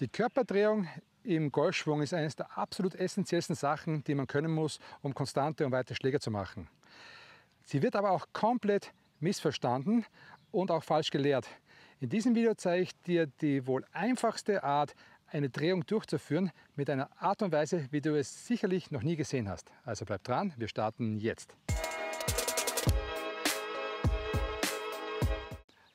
Die Körperdrehung im Golfschwung ist eines der absolut essentiellsten Sachen, die man können muss, um konstante und weite Schläge zu machen. Sie wird aber auch komplett missverstanden und auch falsch gelehrt. In diesem Video zeige ich dir die wohl einfachste Art, eine Drehung durchzuführen, mit einer Art und Weise, wie du es sicherlich noch nie gesehen hast. Also bleib dran, wir starten jetzt.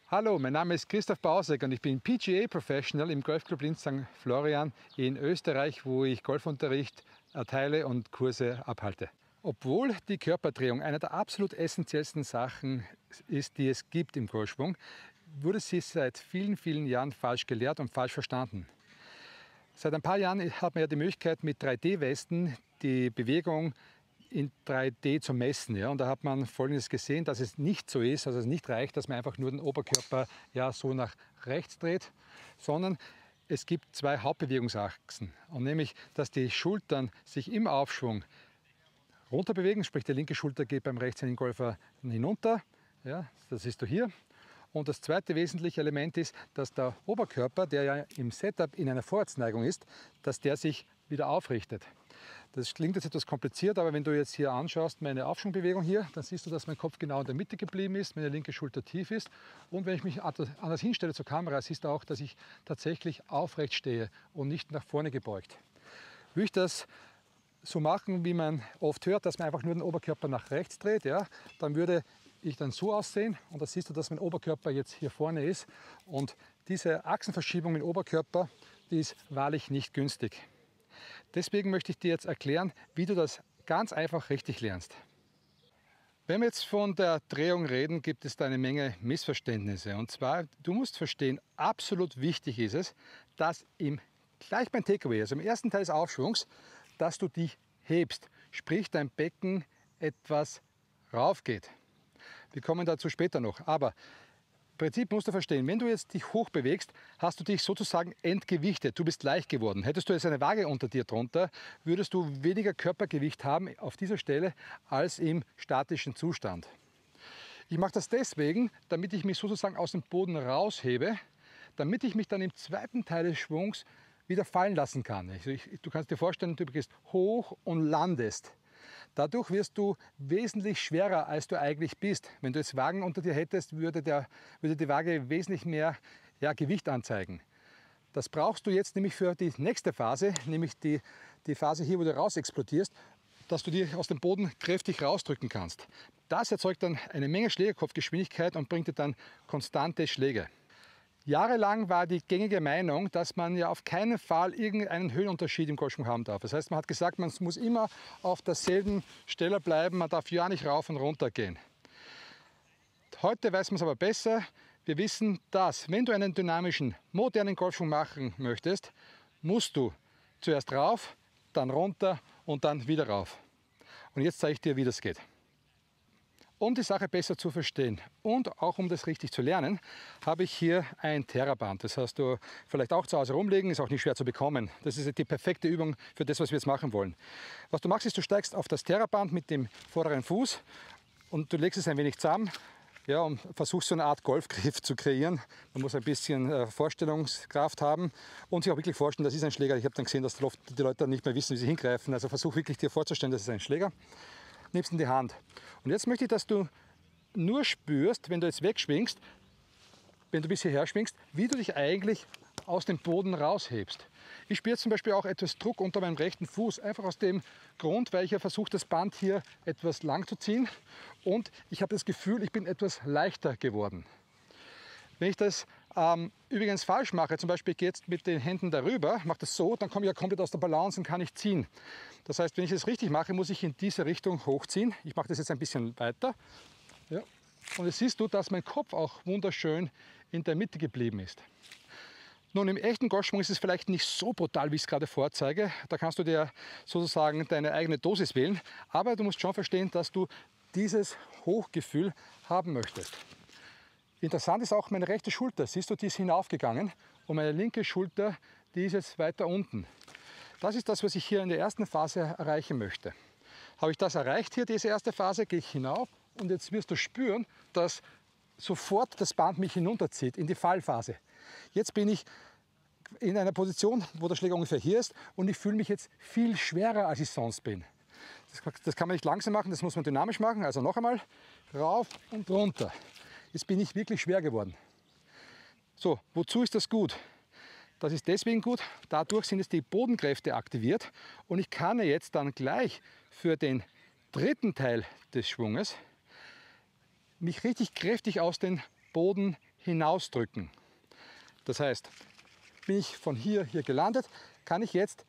Hallo, mein Name ist Christoph Bausek und ich bin PGA Professional im Golfclub Linz St. Florian in Österreich, wo ich Golfunterricht erteile und Kurse abhalte. Obwohl die Körperdrehung eine der absolut essentiellsten Sachen ist, die es gibt im Golfschwung, wurde sie seit vielen, vielen Jahren falsch gelehrt und falsch verstanden. Seit ein paar Jahren hat man ja die Möglichkeit, mit 3D-Westen die Bewegung in 3D zu messen. Ja? Und da hat man Folgendes gesehen, dass es nicht so ist, also es nicht reicht, dass man einfach nur den Oberkörper ja so nach rechts dreht, sondern es gibt zwei Hauptbewegungsachsen. Und nämlich, dass die Schultern sich im Aufschwung runter bewegen, sprich die linke Schulter geht beim rechtshändigen Golfer hinunter, ja, das siehst du hier. Und das zweite wesentliche Element ist, dass der Oberkörper, der ja im Setup in einer Vorwärtsneigung ist, dass der sich wieder aufrichtet. Das klingt jetzt etwas kompliziert, aber wenn du jetzt hier anschaust, meine Aufschwungbewegung hier, dann siehst du, dass mein Kopf genau in der Mitte geblieben ist, meine linke Schulter tief ist. Und wenn ich mich anders hinstelle zur Kamera, siehst du auch, dass ich tatsächlich aufrecht stehe und nicht nach vorne gebeugt. Würde ich das so machen, wie man oft hört, dass man einfach nur den Oberkörper nach rechts dreht, ja, dann würde ich dann so aussehen und da siehst du, dass mein Oberkörper jetzt hier vorne ist. Und diese Achsenverschiebung im Oberkörper, die ist wahrlich nicht günstig. Deswegen möchte ich dir jetzt erklären, wie du das ganz einfach richtig lernst. Wenn wir jetzt von der Drehung reden, gibt es da eine Menge Missverständnisse. Und zwar, du musst verstehen, absolut wichtig ist es, dass gleich beim Takeaway, also im ersten Teil des Aufschwungs, dass du dich hebst, sprich dein Becken etwas rauf geht. Wir kommen dazu später noch, aber im Prinzip musst du verstehen, wenn du jetzt dich hoch bewegst, hast du dich sozusagen entgewichtet, du bist leicht geworden. Hättest du jetzt eine Waage unter dir drunter, würdest du weniger Körpergewicht haben auf dieser Stelle als im statischen Zustand. Ich mache das deswegen, damit ich mich sozusagen aus dem Boden raushebe, damit ich mich dann im zweiten Teil des Schwungs wieder fallen lassen kann. Also du kannst dir vorstellen, du gehst hoch und landest. Dadurch wirst du wesentlich schwerer, als du eigentlich bist. Wenn du jetzt Wagen unter dir hättest, würde die Waage wesentlich mehr Gewicht anzeigen. Das brauchst du jetzt nämlich für die nächste Phase, nämlich die Phase hier, wo du raus explodierst, dass du dir aus dem Boden kräftig rausdrücken kannst. Das erzeugt dann eine Menge Schlägerkopfgeschwindigkeit und bringt dir dann konstante Schläge. Jahrelang war die gängige Meinung, dass man ja auf keinen Fall irgendeinen Höhenunterschied im Golfschwung haben darf. Das heißt, man hat gesagt, man muss immer auf derselben Stelle bleiben, man darf ja nicht rauf und runter gehen. Heute weiß man es aber besser. Wir wissen, dass wenn du einen dynamischen, modernen Golfschwung machen möchtest, musst du zuerst rauf, dann runter und dann wieder rauf. Und jetzt zeige ich dir, wie das geht. Um die Sache besser zu verstehen und auch um das richtig zu lernen, habe ich hier ein Theraband. Das hast du vielleicht auch zu Hause rumlegen, ist auch nicht schwer zu bekommen. Das ist die perfekte Übung für das, was wir jetzt machen wollen. Was du machst, ist, du steigst auf das Theraband mit dem vorderen Fuß und du legst es ein wenig zusammen, ja, und versuchst so eine Art Golfgriff zu kreieren. Man muss ein bisschen Vorstellungskraft haben und sich auch wirklich vorstellen, das ist ein Schläger. Ich habe dann gesehen, dass oft die Leute dann nicht mehr wissen, wie sie hingreifen. Also versuch wirklich dir vorzustellen, das ist ein Schläger. Nimmst in die Hand. Und jetzt möchte ich, dass du nur spürst, wenn du jetzt wegschwingst, wenn du bis hierher schwingst, wie du dich eigentlich aus dem Boden raushebst. Ich spüre zum Beispiel auch etwas Druck unter meinem rechten Fuß, einfach aus dem Grund, weil ich ja versuche, das Band hier etwas lang zu ziehen und ich habe das Gefühl, ich bin etwas leichter geworden. Wenn ich das übrigens falsch mache, zum Beispiel gehe jetzt mit den Händen darüber, mache das so, dann komme ich ja komplett aus der Balance und kann nicht ziehen. Das heißt, wenn ich das richtig mache, muss ich in diese Richtung hochziehen. Ich mache das jetzt ein bisschen weiter. Ja. Und jetzt siehst du, dass mein Kopf auch wunderschön in der Mitte geblieben ist. Nun, im echten Golfschwung ist es vielleicht nicht so brutal, wie ich es gerade vorzeige. Da kannst du dir sozusagen deine eigene Dosis wählen. Aber du musst schon verstehen, dass du dieses Hochgefühl haben möchtest. Interessant ist auch meine rechte Schulter, siehst du, die ist hinaufgegangen und meine linke Schulter, die ist jetzt weiter unten. Das ist das, was ich hier in der ersten Phase erreichen möchte. Habe ich das erreicht hier, diese erste Phase, gehe ich hinauf und jetzt wirst du spüren, dass sofort das Band mich hinunterzieht in die Fallphase. Jetzt bin ich in einer Position, wo der Schläger ungefähr hier ist, und ich fühle mich jetzt viel schwerer, als ich sonst bin. Das kann man nicht langsam machen, das muss man dynamisch machen. Also noch einmal, rauf und runter. Jetzt bin ich wirklich schwer geworden. So, wozu ist das gut? Das ist deswegen gut, dadurch sind jetzt die Bodenkräfte aktiviert und ich kann jetzt dann gleich für den dritten Teil des Schwunges mich richtig kräftig aus den Boden hinausdrücken. Das heißt, bin ich von hier gelandet, kann ich jetzt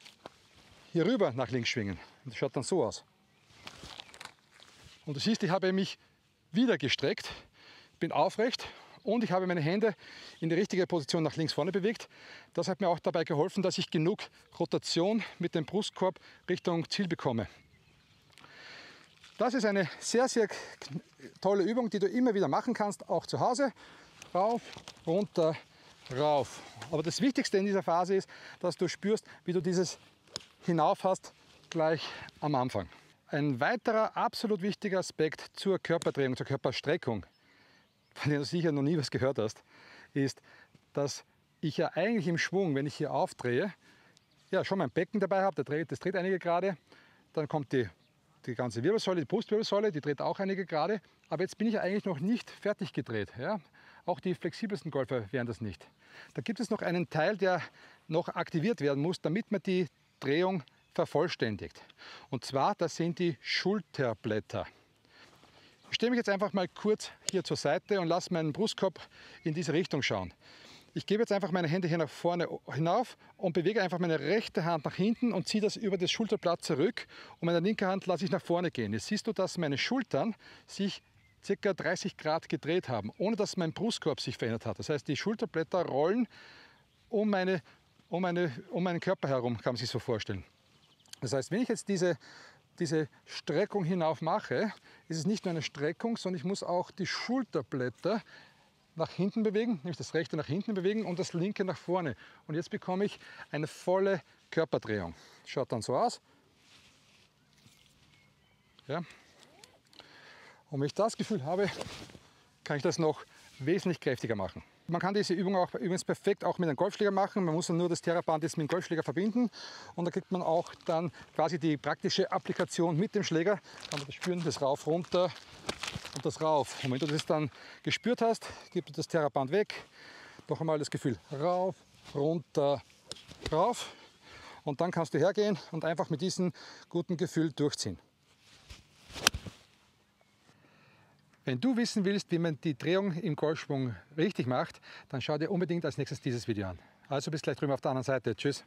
hier rüber nach links schwingen. Und das schaut dann so aus. Und du siehst, ich habe mich wieder gestreckt, bin aufrecht und ich habe meine Hände in die richtige Position nach links vorne bewegt. Das hat mir auch dabei geholfen, dass ich genug Rotation mit dem Brustkorb Richtung Ziel bekomme. Das ist eine sehr, sehr tolle Übung, die du immer wieder machen kannst, auch zu Hause. Rauf, runter, rauf. Aber das Wichtigste in dieser Phase ist, dass du spürst, wie du dieses Hinauf hast, gleich am Anfang. Ein weiterer absolut wichtiger Aspekt zur Körperdrehung, zur Körperstreckung, von dem du sicher noch nie was gehört hast, ist, dass ich ja eigentlich im Schwung, wenn ich hier aufdrehe, ja schon mein Becken dabei habe, das dreht einige Grade, dann kommt die ganze Wirbelsäule, die Brustwirbelsäule, die dreht auch einige Grade, aber jetzt bin ich ja eigentlich noch nicht fertig gedreht. Ja? Auch die flexibelsten Golfer wären das nicht. Da gibt es noch einen Teil, der noch aktiviert werden muss, damit man die Drehung vervollständigt. Und zwar, das sind die Schulterblätter. Ich stelle mich jetzt einfach mal kurz hier zur Seite und lasse meinen Brustkorb in diese Richtung schauen. Ich gebe jetzt einfach meine Hände hier nach vorne hinauf und bewege einfach meine rechte Hand nach hinten und ziehe das über das Schulterblatt zurück und meine linke Hand lasse ich nach vorne gehen. Jetzt siehst du, dass meine Schultern sich ca. 30 Grad gedreht haben, ohne dass mein Brustkorb sich verändert hat. Das heißt, die Schulterblätter rollen um meinen Körper herum, kann man sich so vorstellen. Das heißt, wenn ich jetzt diese Streckung hinauf mache, ist es nicht nur eine Streckung, sondern ich muss auch die Schulterblätter nach hinten bewegen, nämlich das rechte nach hinten bewegen und das linke nach vorne. Und jetzt bekomme ich eine volle Körperdrehung. Schaut dann so aus. Ja. Und wenn ich das Gefühl habe, kann ich das noch wesentlich kräftiger machen. Man kann diese Übung auch übrigens perfekt auch mit einem Golfschläger machen. Man muss dann nur das Theraband jetzt mit dem Golfschläger verbinden und da kriegt man auch dann quasi die praktische Applikation mit dem Schläger. Kann man das spüren, das rauf, runter und das rauf. Und wenn du das dann gespürt hast, gibst du das Theraband weg. Noch einmal das Gefühl rauf, runter, rauf. Und dann kannst du hergehen und einfach mit diesem guten Gefühl durchziehen. Wenn du wissen willst, wie man die Drehung im Golfschwung richtig macht, dann schau dir unbedingt als nächstes dieses Video an. Also bis gleich drüben auf der anderen Seite. Tschüss.